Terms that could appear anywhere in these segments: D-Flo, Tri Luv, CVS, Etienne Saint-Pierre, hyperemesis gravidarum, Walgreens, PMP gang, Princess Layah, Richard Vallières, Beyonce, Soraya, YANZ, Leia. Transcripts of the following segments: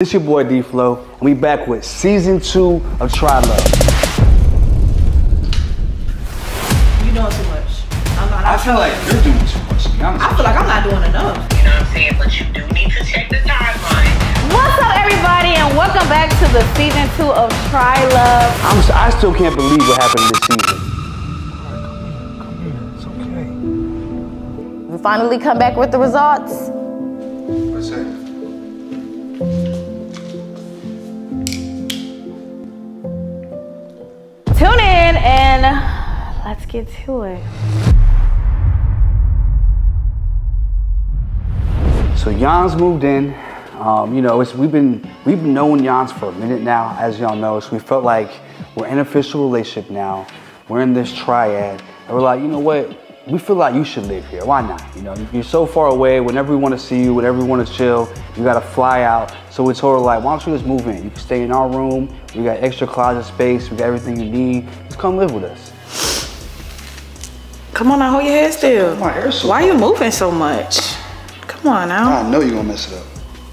It's your boy D-Flo, and we back with season 2 of Tri Luv. You know too much. I feel like you're doing too much, to be honest. I feel like I'm not doing enough. You know what I'm saying? But you do need to check the timeline. What's up, everybody, and welcome back to the season 2 of Tri Luv. I still can't believe what happened this season. Come here. It's okay. We finally come back with the results. What's that? Tune in and let's get to it. So Jan's moved in. You know, we've been knowing Jan's for a minute now, as y'all know. So we felt like we're in an official relationship now. We're in this triad, and we're like, you know what? We feel like you should live here. Why not? You know, you're so far away. Whenever we want to see you, whenever we want to chill, you gotta fly out. So we told her like, why don't you just move in? You can stay in our room. We got extra closet space. We got everything you need. Just come live with us. Come on now, hold your head still. My hair's so Why are you moving so much? Come on now. I know you're gonna mess it up.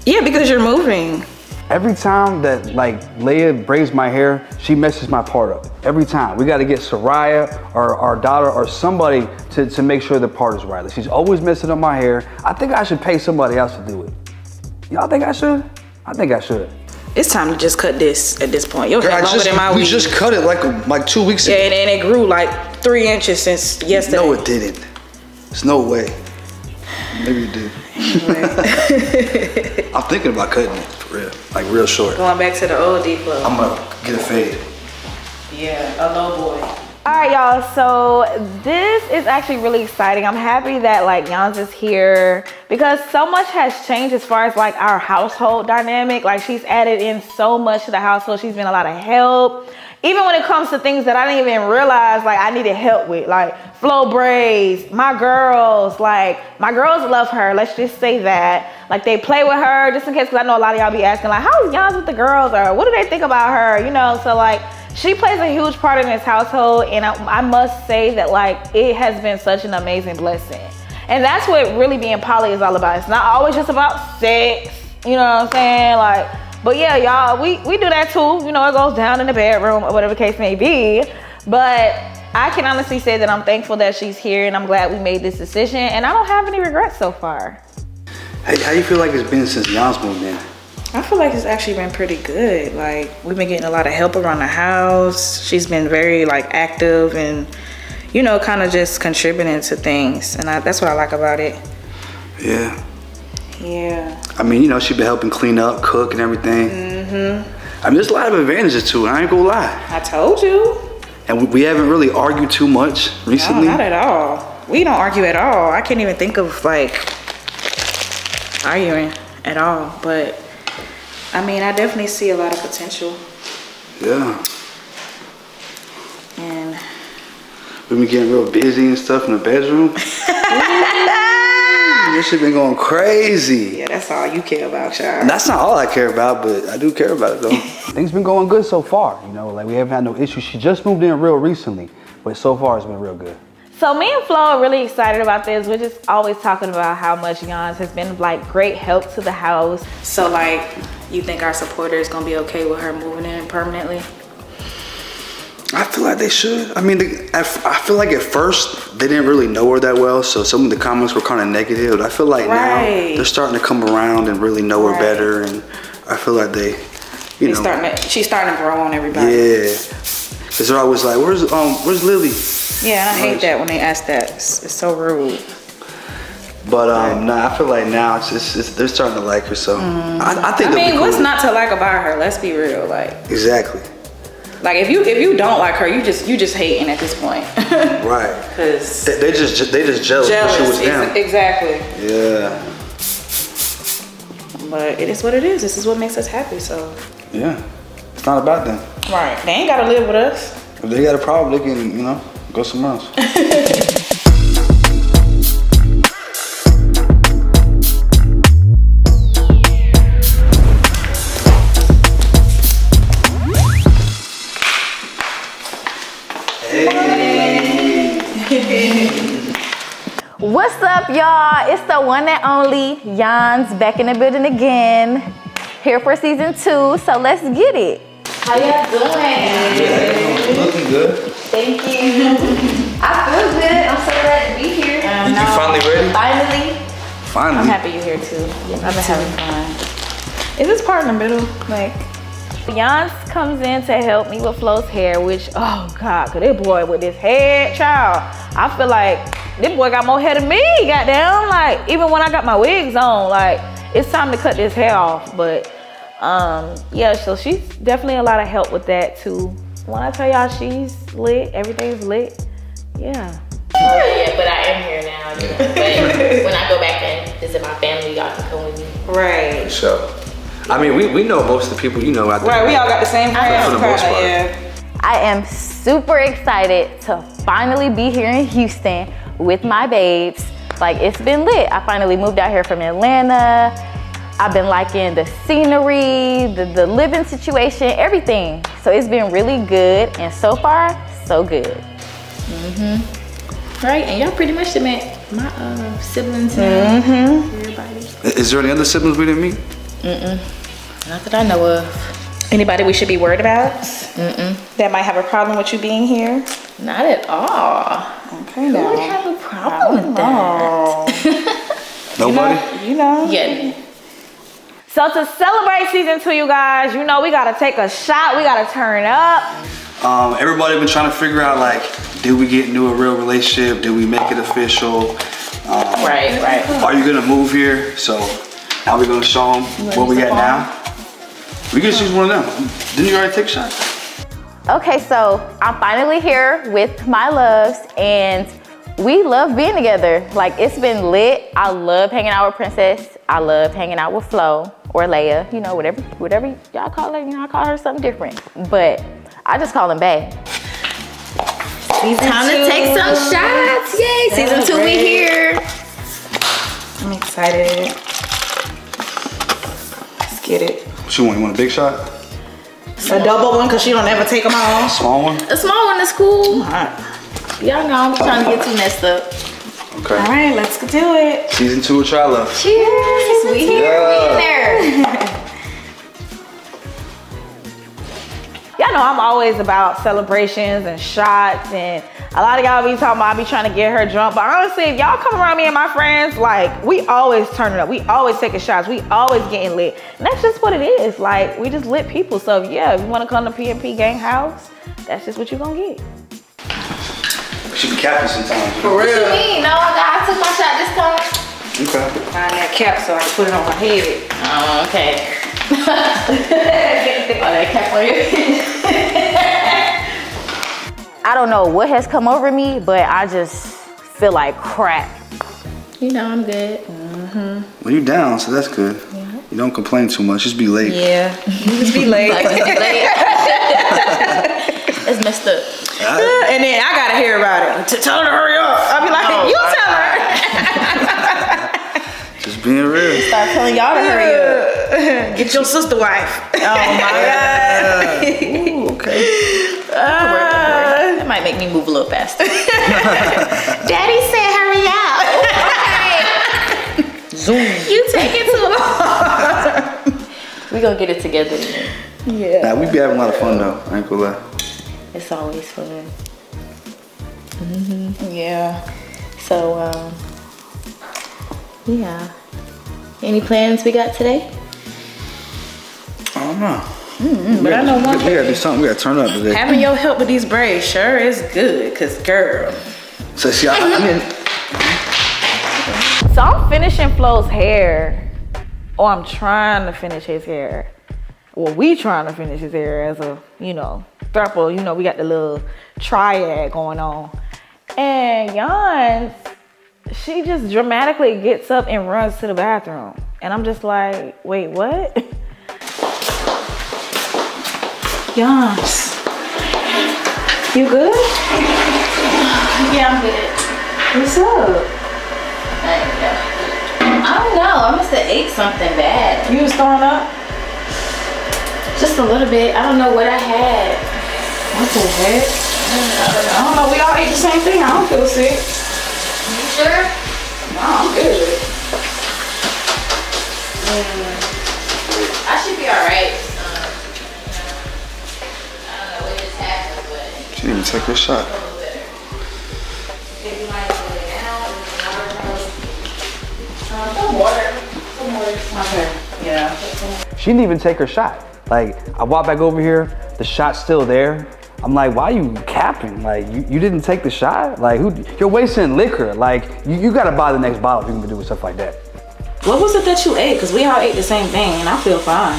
Yeah, because you're moving. Every time that like Leia braids my hair, she messes my part up. Every time. We gotta get Soraya or our daughter or somebody to make sure the part is right. Like, she's always messing up my hair. I think I should pay somebody else to do it. Y'all think I should? I think I should. It's time to just cut this at this point. Your hair longer than my weave. We just cut it like 2 weeks ago. Yeah, and it grew like 3 inches since yesterday. No, it didn't. There's no way. Maybe it did. Anyway. I'm thinking about cutting it, for real. Like real short. Going back to the old D-Flo. I'm gonna get a fade. Yeah, a low boy. All right, y'all, so this is actually really exciting. I'm happy that like Jan's is here because so much has changed as far as like our household dynamic. Like she's added in so much to the household. She's been a lot of help. Even when it comes to things that I didn't even realize like I needed help with, like flow braids, my girls love her. Let's just say that. Like they play with her just in case, cause I know a lot of y'all be asking like, how's Jan's with the girls or what do they think about her? You know, so like, she plays a huge part in this household, and I must say that like it has been such an amazing blessing. And that's what really being poly is all about. It's not always just about sex, you know what I'm saying? Like, but yeah, y'all, we do that too. You know, it goes down in the bedroom or whatever the case may be. But I can honestly say that I'm thankful that she's here and I'm glad we made this decision, and I don't have any regrets so far. Hey, how you feel like it's been since Jan's moved in? I feel like it's actually been pretty good. Like we've been getting a lot of help around the house. She's been very like active and, you know, kind of just contributing to things. And that's what I like about it. Yeah. Yeah. I mean, you know, she's been helping clean up, cook and everything. Mm-hmm. I mean, there's a lot of advantages to it. I ain't gonna lie. I told you. And we haven't really argued too much recently. No, not at all. We don't argue at all. I can't even think of like arguing at all, but I mean, I definitely see a lot of potential. Yeah. And we've been getting real busy and stuff in the bedroom. This shit been going crazy. Yeah, that's all you care about, child. That's not all I care about, but I do care about it, though. Things been going good so far, you know? Like, we haven't had no issues. She just moved in real recently, but so far it's been real good. So me and Flo are really excited about this. We're just always talking about how much Jan's has been like great help to the house. So like, you think our supporter is gonna be okay with her moving in permanently? I feel like they should. I mean, I feel like at first they didn't really know her that well, so some of the comments were kind of negative. I feel like now they're starting to come around and really know her better, and I feel like she's starting to grow on everybody. Yeah, because they're always like, where's Lily? Yeah, I hate that when they ask that. It's so rude. But nah, I feel like now they're starting to like her. So I mean, cool. What's not to like about her? Let's be real, like exactly. Like if you don't like her, you just hating at this point. Right. Because they just jealous. She was down. Exactly. Yeah. But it is what it is. This is what makes us happy. So. Yeah, it's not about them. Right. They ain't gotta live with us. If they got a problem, they can go somewhere else. Hey. What's up, y'all? It's the one and only Jan's back in the building again. here for season 2, so let's get it. How y'all doing? Yeah, looking good. Thank you. I feel good. I'm so glad to be here. You finally ready? Finally. I'm happy you're here too. Yeah, I've been having fun. Is this part in the middle? Like, Beyonce comes in to help me with Flo's hair, which, oh God, cause this boy with his head, child. I feel like this boy got more hair than me, goddamn. Like, even when I got my wigs on, like, it's time to cut this hair off, but yeah, so she's definitely a lot of help with that too. When I tell y'all she's lit, everything's lit. Yeah. Yeah, but I am here now. You know, but when I go back and visit my family, y'all can come with me. Right. So, I mean, we know most of the people, you know. I think right, we all got the same friends. For the most part. Yeah. I am super excited to finally be here in Houston with my babes. Like, it's been lit. I finally moved out here from Atlanta. I've been liking the scenery, the living situation, everything. So it's been really good, and so far, so good. Mm-hmm. Right, and y'all pretty much met my siblings now. Mm-hmm. Everybody. Is there any other siblings we didn't meet? Mm-mm. Not that I know of. Anybody we should be worried about? Mm-mm. That might have a problem with you being here? Not at all. Okay, no. Who would have a problem with that? Nobody? You know. Yeah. So to celebrate season 2, you guys, you know we gotta take a shot, we gotta turn up. Everybody been trying to figure out, like, did we get into a real relationship? Did we make it official? Right. Are you gonna move here? So now we're gonna show them what we got now. We can choose one of them. Didn't you already take a shot? Okay, so I'm finally here with my loves, and we love being together. Like, it's been lit. I love hanging out with Princess. I love hanging out with Flo or Leia, you know, whatever y'all call her. You know, I call her something different, but I just call them bae. Season 2. Time to take some shots. Yay, season 2 we here. I'm excited. Let's get it. What you want? You want a big shot? A double one, because she don't ever take them all. Small one? A small one is cool. All right. Y'all know I'm trying to get too messed up. Okay. All right, let's do it. Season 2 of Tri Luv. Cheers. We here, we in there. Y'all know I'm always about celebrations and shots, and a lot of y'all be talking about I be trying to get her drunk, but honestly, if y'all come around me and my friends, like, we always turn it up. We always taking shots. We always getting lit. And that's just what it is. Like, we just lit people. So yeah, if you want to come to PMP gang house, that's just what you're going to get. She be capping sometimes. For real? What you mean? No, I took my shot this time. Okay. I got cap, so I can put it on my head. Oh, okay. All that cap on your head. I don't know what has come over me, but I just feel like crap. You know I'm good. Mm-hmm. Well, you down, so that's good. Yeah. You don't complain too much. Just be late. Yeah. Just be late. It's messed up. And then I gotta hear about it. Tell her to hurry up. I'll be like, no, you tell her. Just being real. Start telling y'all to hurry up. Get your sister wife. Oh my God. Ooh, okay. That might make me move a little faster. Daddy said hurry up. Okay. Zoom. You take it too long. We gonna get it together today. Yeah. Nah, we be having a lot of fun though. I ain't gonna lie. It's always fun. Mm-hmm. Yeah. So, yeah. Any plans we got today? I don't know. Mm-hmm. But I know one thing. We gotta do something. We gotta turn up today. Having your help with these braids sure is good, cause girl. So see, so I'm finishing Flo's hair, or I'm trying to finish his hair. Well, we trying to finish his hair as a, you know, throuple. You know, we got the little triad going on. And Yans, she just dramatically gets up and runs to the bathroom. And I'm just like, wait, what? Yans, you good? Yeah, I'm good. What's up? I don't know, I must have ate something bad. You was throwing up? Just a little bit. I don't know what I had. What the heck? I don't know. We all ate the same thing. I don't feel sick. You sure? No, I'm good. Yeah. I should be alright. I don't know what just happened, but she didn't even take her shot. She didn't even take her shot. Like, I walked back over here, the shot's still there. I'm like, why you capping? Like, you didn't take the shot? Like, who? You're wasting liquor. Like, you gotta buy the next bottle if you're gonna do stuff like that. What was it that you ate? Because we all ate the same thing, and I feel fine.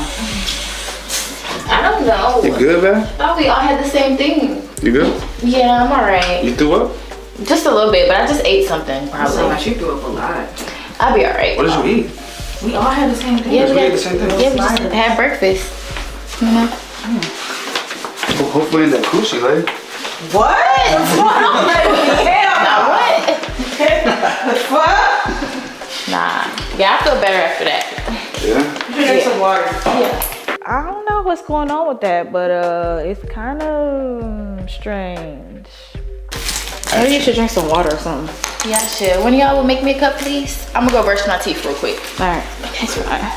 I don't know. You good, man? I thought we all had the same thing. You good? Yeah, I'm all right. You threw up? Just a little bit, but I just ate something, probably. Like you threw up a lot. I'll be all right. What did you eat? We all had the same thing. Yeah, we ate the same thing. Yeah, we just had breakfast. Mm-hmm. Well, hopefully in that coochie, lady. What? What's going on, baby? Hell no, what? The fuck? Nah. Yeah, I feel better after that. Yeah? Drink some water. Yeah. I don't know what's going on with that, but it's kind of strange. Maybe you should drink some water or something. Yeah, I should. One of y'all will make me a cup, please? I'm gonna go brush my teeth real quick. All right. That's fine.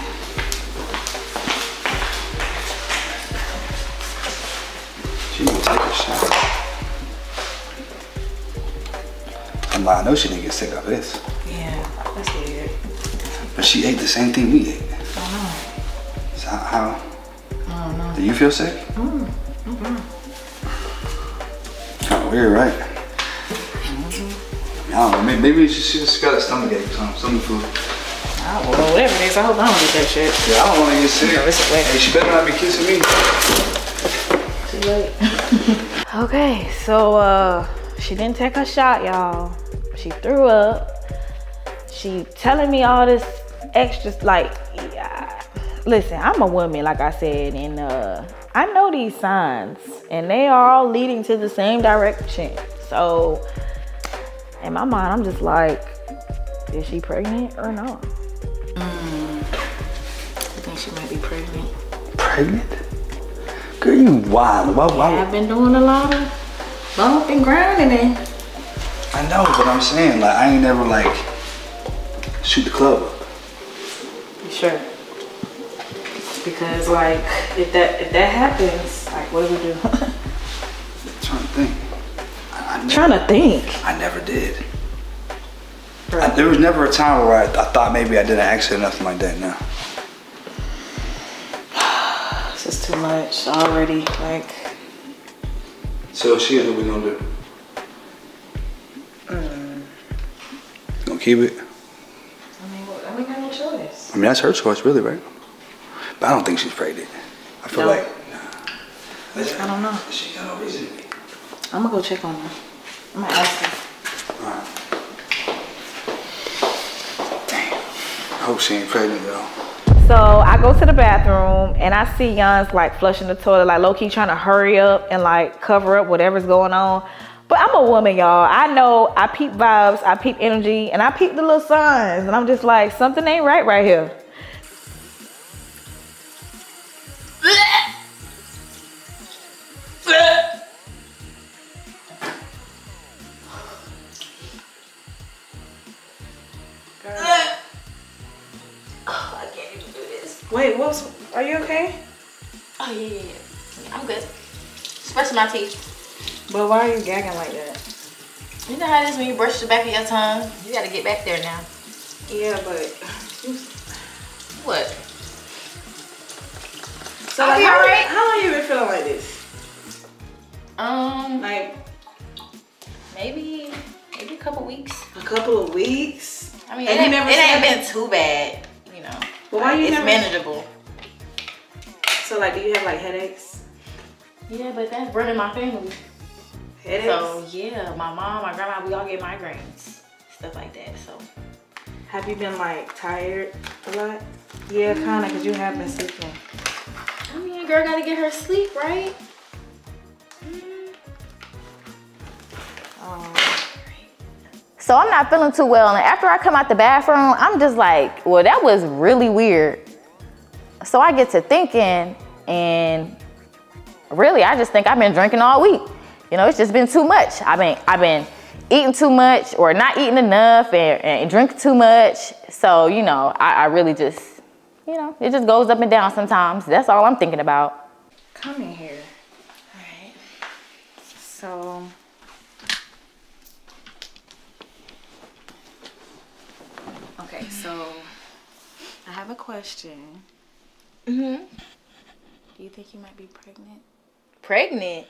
I know she didn't get sick of this. Yeah, that's weird. But she ate the same thing we ate. I don't know. So how? I don't know. Do you feel sick? Mm-hmm. Kind of weird, right? Mm-hmm. I don't know. Maybe she just got a stomach ache or something. Some food. Well, whatever it is, I hope I don't get that shit. Yeah, I don't want to get sick. Hey, she better not be kissing me. Too late. Okay, so she didn't take her shot, y'all. She threw up. She telling me all this extra, like, yeah. Listen, I'm a woman, like I said, and I know these signs, and they are all leading to the same direction. So, in my mind, I'm just like, is she pregnant or not? I think she might be pregnant. Pregnant? Girl, you wild. Why? I've been doing a lot of bump and grinding it. I know, but I'm saying, like, I ain't never, like, shoot the club up. You sure? Because, like, if that happens, like, what do we do? I'm trying to think. I never did. Right. There was never a time where I thought maybe I did an accident or nothing like that, no. This is too much already, like. So if she is, what we gonna do? Gonna keep it? I mean, I got no choice. I mean, that's her choice, really, right? But I don't think she's pregnant. I feel like, nah. I don't know. She got no reason to be. I'm gonna go check on her. I'm gonna ask her. All right. Damn. I hope she ain't pregnant, though. So I go to the bathroom and I see Yon's like flushing the toilet, like low key trying to hurry up and like cover up whatever's going on. But I'm a woman, y'all. I know, I peep vibes, I peep energy, and I peep the little signs. And I'm just like, something ain't right here. Wait, are you okay? Oh, yeah. I'm good. Just brushing my teeth. But why are you gagging like that? You know how it is when you brush the back of your tongue? You gotta get back there now. Yeah, but... What? So, like, how long you been feeling like this? Like... Maybe a couple weeks. A couple of weeks? I mean, it ain't been too bad, you know. But why it's manageable. So, like, do you have, like, headaches? Yeah, but that's running my family. Headaches? So, yeah, my mom, my grandma, we all get migraines. Stuff like that, so. Have you been, like, tired a lot? Yeah, kind of, because you have been sleeping. I mean, girl got to get her sleep, right? So I'm not feeling too well, and after I come out the bathroom, I'm just like, well, that was really weird. So I get to thinking, and really, I just think I've been drinking all week. You know, it's just been too much. I've been eating too much, or not eating enough, and drinking too much. So, you know, I really just, you know, it just goes up and down sometimes. That's all I'm thinking about. Come in here. All right. So. Okay, so I have a question. Mm-hmm. Do you think you might be pregnant? Pregnant?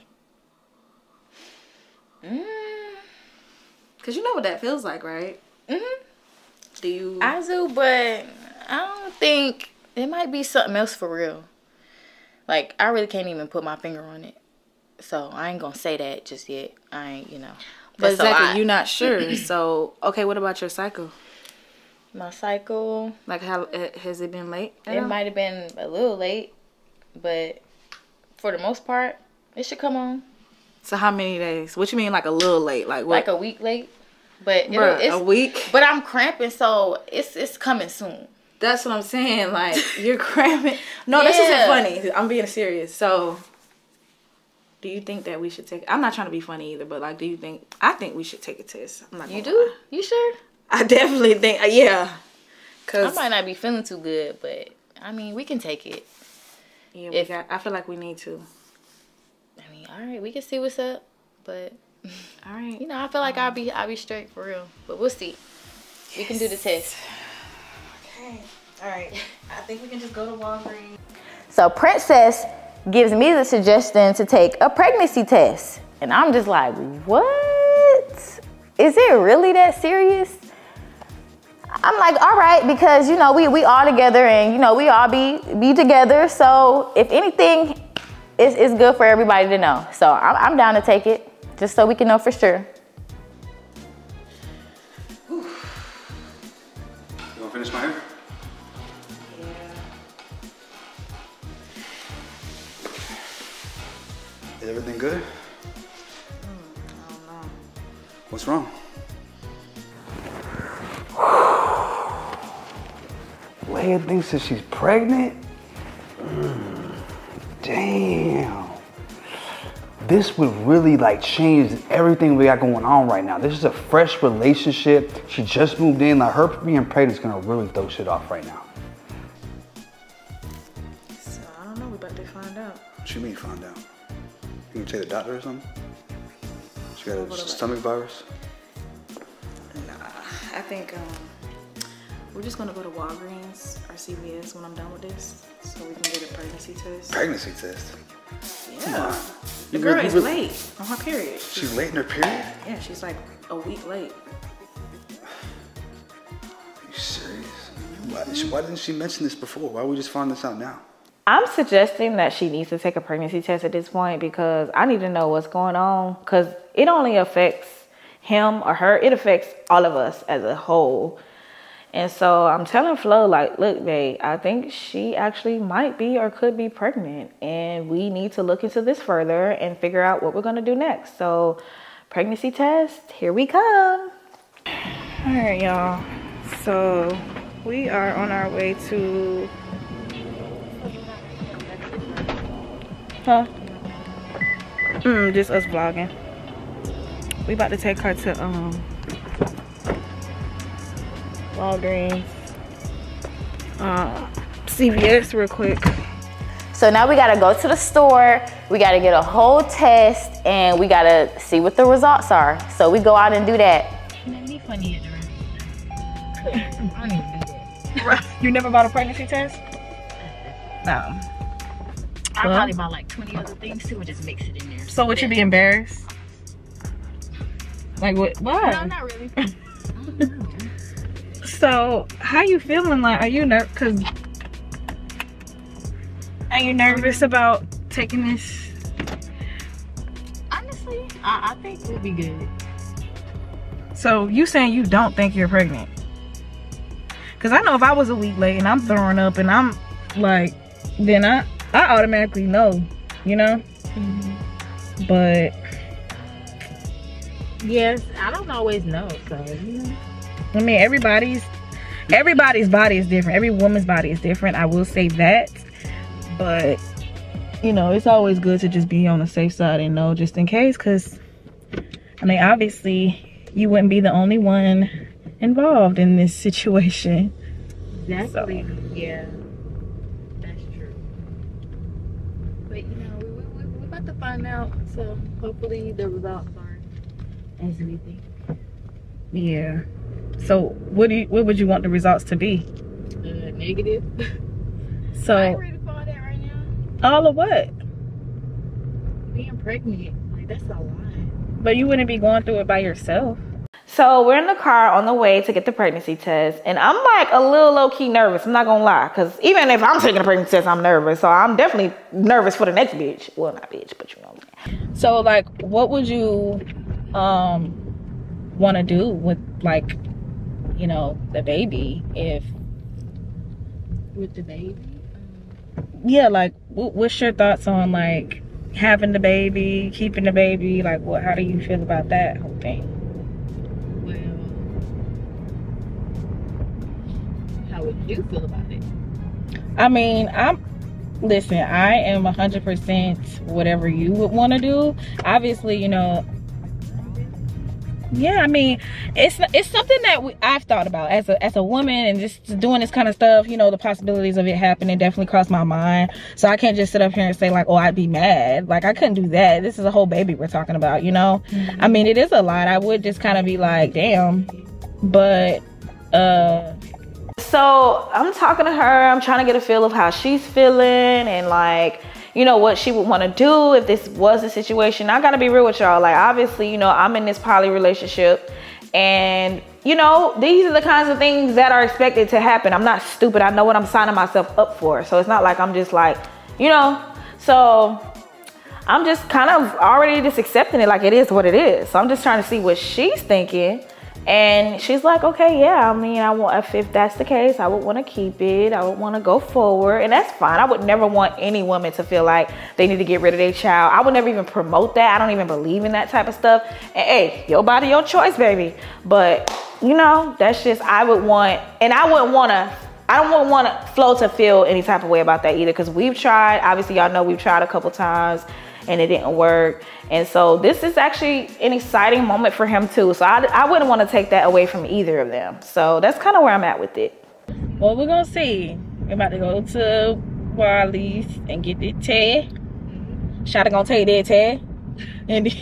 Because you know what that feels like, right? Mm-hmm. Do you? I do, but I don't think it might be something else for real. Like, I really can't even put my finger on it. So, I ain't going to say that just yet. I ain't, you know. But exactly, you're not sure. So, okay, what about your cycle? My cycle? Like, how has it been late? It might have been a little late. But for the most part, it should come on. So, how many days? What you mean, like, a little late? Like, what? Like, a week late? But bruh, it's a week. But I'm cramping, so it's coming soon. That's what I'm saying. Like, you're cramping. No, yeah. This isn't funny. I'm being serious. So, do you think that we should take? I'm not trying to be funny either, but like, do you think? I think we should take a test. I'm not. You do? Lie. You sure? I definitely think. Yeah. Cause I might not be feeling too good, but I mean, we can take it. Yeah. I feel like we need to. I mean, all right, we can see what's up, but. All right. You know, I feel like I'll be straight for real, but we'll see. Yes. We can do the test. Okay. All right. I think we can just go to Walgreens. So Princess gives me the suggestion to take a pregnancy test, and I'm just like, what? Is it really that serious? I'm like, all right, because you know we all together, and you know we all be together. So if anything, it's good for everybody to know. So I'm down to take it. Just so we can know for sure. Whew. You wanna finish my hair? Yeah. Is everything good? I don't know. What's wrong? Leia thinks that she's pregnant? Damn. This would really like change everything we got going on right now. This is a fresh relationship. She just moved in. Like her being pregnant is gonna really throw shit off right now. So I don't know. We about to find out. What you mean find out? You can take the doctor or something? She got a stomach virus? Nah, I think we're just gonna go to Walgreens or CVS when I'm done with this, so we can get a pregnancy test. Pregnancy test? Yeah. The girl is late on her period. She's late in her period? Yeah, she's like a week late. Are you serious? Mm-hmm. Why didn't she mention this before? Why we just find this out now? I'm suggesting that she needs to take a pregnancy test at this point because I need to know what's going on because it only affects him or her. It affects all of us as a whole. And so I'm telling Flo, like, look, babe, I think she actually might be or could be pregnant. And we need to look into this further and figure out what we're going to do next. So pregnancy test, here we come. All right, y'all. So we are on our way to... Huh? Just us vlogging. We about to take her to... Walgreens, CVS real quick. So now we gotta go to the store, we gotta get a whole test, and we gotta see what the results are. So we go out and do that. You never bought a pregnancy test? No. I probably bought like 20 other things too and just mix it in there. So would you be embarrassed? Like what? Why? No, not really. I don't know. So, how you feeling? Like, are you nervous about taking this? Honestly, I think we'll be good. So, you saying you don't think you're pregnant? Because I know if I was a week late and I'm throwing up and I'm like, then I automatically know, you know? Mm-hmm. But... Yes, I don't always know, so, you know? I mean, everybody's body is different. Every woman's body is different. I will say that. But, you know, it's always good to just be on the safe side and know just in case. Because, I mean, obviously, you wouldn't be the only one involved in this situation. Exactly. So, yeah. But you know, we're about to find out. So hopefully the results aren't as anything. Yeah. So what would you want the results to be? Negative. So I ain't ready for all that right now. All of what? Being pregnant. Like, that's a lot. But you wouldn't be going through it by yourself. So we're in the car on the way to get the pregnancy test, and I'm like a little low-key nervous. I'm not gonna lie, because even if I'm taking a pregnancy test, I'm nervous. So I'm definitely nervous for the next bitch. Well, not bitch, but you know what I mean. So like, what would you want to do with, like, you know, the baby? If with the baby, yeah, like what's your thoughts on like having the baby, keeping the baby? Like, what? How do you feel about that whole thing? How would you feel about it? I mean, I am 100% whatever you would want to do. Obviously, you know, yeah, I mean, it's something that I've thought about as a woman, and just doing this kind of stuff, you know, the possibilities of it happening definitely crossed my mind. So I can't just sit up here and say like, oh, I'd be mad. Like, I couldn't do that. This is a whole baby we're talking about, you know? Mm-hmm. I mean, it is a lot. I would just kind of be like, damn. But, so I'm talking to her, I'm trying to get a feel of how she's feeling and like, you know, what she would want to do if this was the situation. I gotta be real with y'all. Like, obviously, you know, I'm in this poly relationship, and you know, these are the kinds of things that are expected to happen. I'm not stupid. I know what I'm signing myself up for. So it's not like I'm just like, you know, so I'm just kind of already just accepting it. Like, it is what it is. So I'm just trying to see what she's thinking. And she's like, okay, yeah, I mean, if that's the case, I would want to keep it. I would want to go forward, and that's fine. I would never want any woman to feel like they need to get rid of their child. I would never even promote that. I don't even believe in that type of stuff. And hey, your body, your choice, baby. But you know, that's just, I don't want Flo to feel any type of way about that either, because we've tried, obviously y'all know we've tried a couple times, and it didn't work. And so this is actually an exciting moment for him too. So I wouldn't want to take that away from either of them. So that's kind of where I'm at with it. Well, we're going to see. We're about to go to Walgreens and get the tag. Shada going to take that tag. And then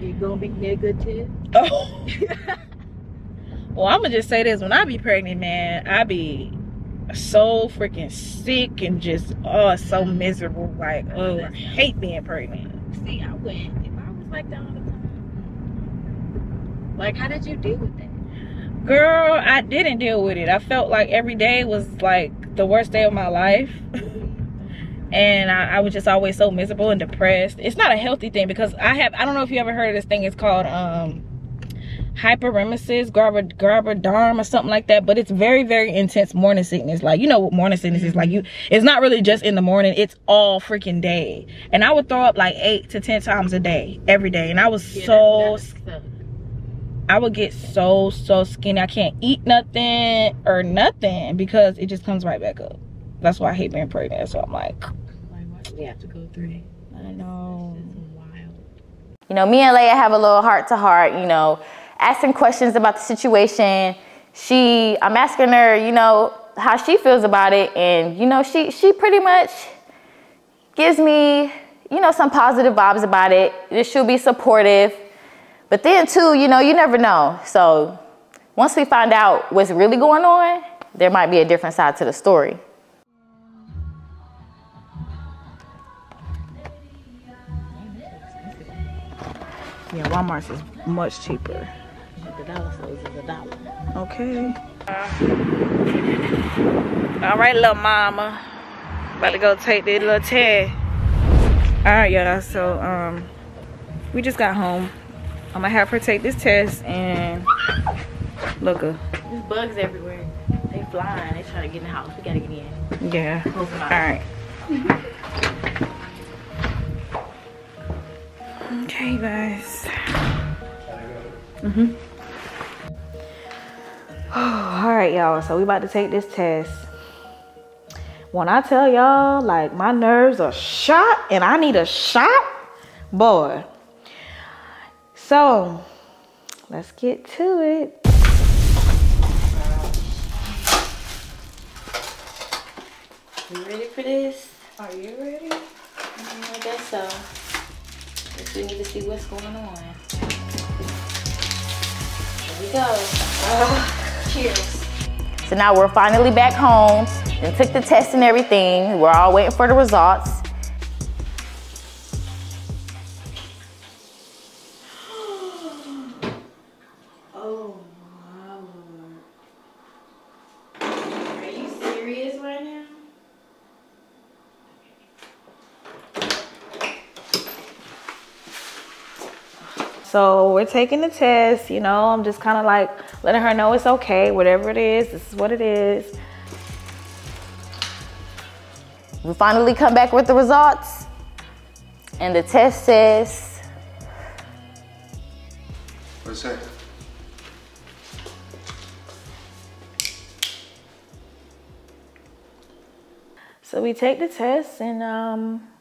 you going to be negative. Oh. Well, I'm going to just say this. When I be pregnant, man, I be so freaking sick and just, oh, so miserable. Like, oh, I hate being pregnant. See, I wouldn't. If I was like that all the time, like, how did you deal with that? Girl, I didn't deal with it. I felt like every day was like the worst day of my life. And I was just always so miserable and depressed. It's not a healthy thing, because I don't know if you ever heard of this thing. It's called hyperemesis gravidarum or something like that, but it's very, very intense morning sickness. Like, you know what morning sickness is like. It's not really just in the morning, it's all freaking day. And I would throw up like 8 to 10 times a day, every day. And I was I would get so skinny. I can't eat nothing or nothing, because it just comes right back up. That's why I hate being pregnant. So I'm like, why do we have to go through that? I know. You know, me and Leia have a little heart to heart, you know, asking questions about the situation. I'm asking her, you know, how she feels about it. And, you know, she pretty much gives me, you know, some positive vibes about it. She'll be supportive. But then too, you know, you never know. So once we find out what's really going on, there might be a different side to the story. Yeah, Walmart's is much cheaper. The dollar stores is $1. Okay. All right, little mama. About to go take that little tag. All right, y'all. So, we just got home. I'm gonna have her take this test, and look. There's bugs everywhere. They flying. They trying to get in the house. We gotta get in. Yeah. All right. Okay, you guys. All right, y'all, so we about to take this test. When I tell y'all, like, my nerves are shot and I need a shot, boy. So let's get to it. You ready for this? Are you ready? I guess so. We need to see what's going on. Here we go. Cheers. So now we're finally back home and took the test and everything. We're all waiting for the results. Oh my Lord. Are you serious right now? So we're taking the test, you know, I'm just kind of like letting her know it's okay, whatever it is, this is what it is. We finally come back with the results and the test says. What's that? So we take the test and